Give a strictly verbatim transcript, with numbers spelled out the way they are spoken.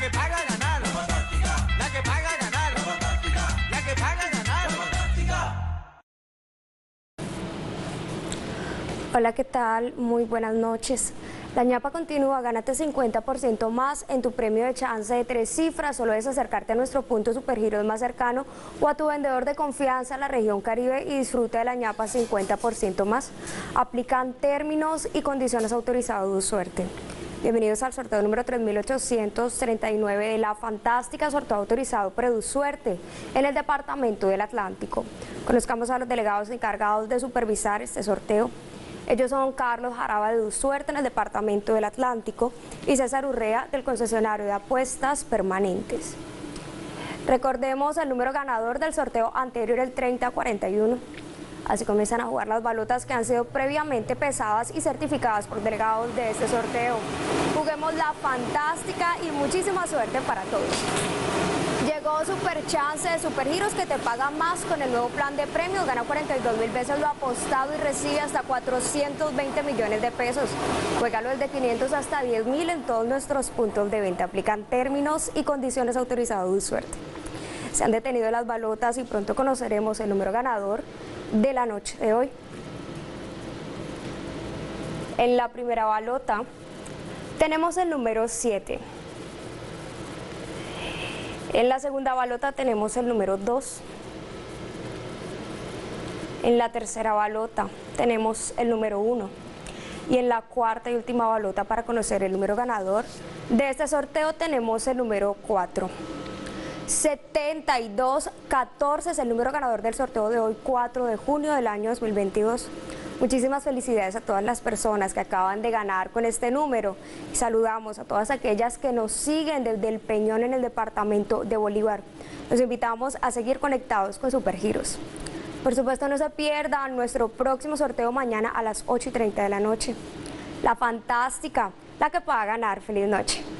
que paga ganar. La fantástica. La que paga ganar. La fantástica. La que paga ganar. La fantástica. Hola, ¿qué tal? Muy buenas noches. La ñapa continúa, gánate cincuenta por ciento más en tu premio de chance de tres cifras, solo es acercarte a nuestro punto Super Giros más cercano o a tu vendedor de confianza en la región Caribe y disfruta de la ñapa cincuenta por ciento más. Aplican términos y condiciones autorizados de suerte. Bienvenidos al sorteo número tres mil ochocientos treinta y nueve de la fantástica, sorteo autorizado Produsuerte en el departamento del Atlántico. Conozcamos a los delegados encargados de supervisar este sorteo. Ellos son Carlos Jaraba de Produsuerte en el departamento del Atlántico y César Urrea del Concesionario de Apuestas Permanentes. Recordemos el número ganador del sorteo anterior, el treinta cuarenta y uno. Así comienzan a jugar las balotas que han sido previamente pesadas y certificadas por delegados de este sorteo. Juguemos la fantástica y muchísima suerte para todos. Llegó Super Chance de Super Giros, que te paga más con el nuevo plan de premios. Gana cuarenta y dos mil veces lo apostado y recibe hasta cuatrocientos veinte millones de pesos. Juégalo desde quinientos hasta diez mil en todos nuestros puntos de venta. Aplican términos y condiciones autorizados de suerte. Se han detenido las balotas y pronto conoceremos el número ganador de la noche de hoy. En la primera balota tenemos el número siete. En la segunda balota tenemos el número dos. En la tercera balota tenemos el número uno. Y en la cuarta y última balota, para conocer el número ganador de este sorteo, tenemos el número cuatro. setenta y dos catorce es el número ganador del sorteo de hoy, cuatro de junio del año dos mil veintidós. Muchísimas felicidades a todas las personas que acaban de ganar con este número. Y saludamos a todas aquellas que nos siguen desde el Peñón en el departamento de Bolívar. Los invitamos a seguir conectados con Super Giros. Por supuesto, no se pierdan nuestro próximo sorteo mañana a las ocho y treinta de la noche. La fantástica, la que pueda ganar. Feliz noche.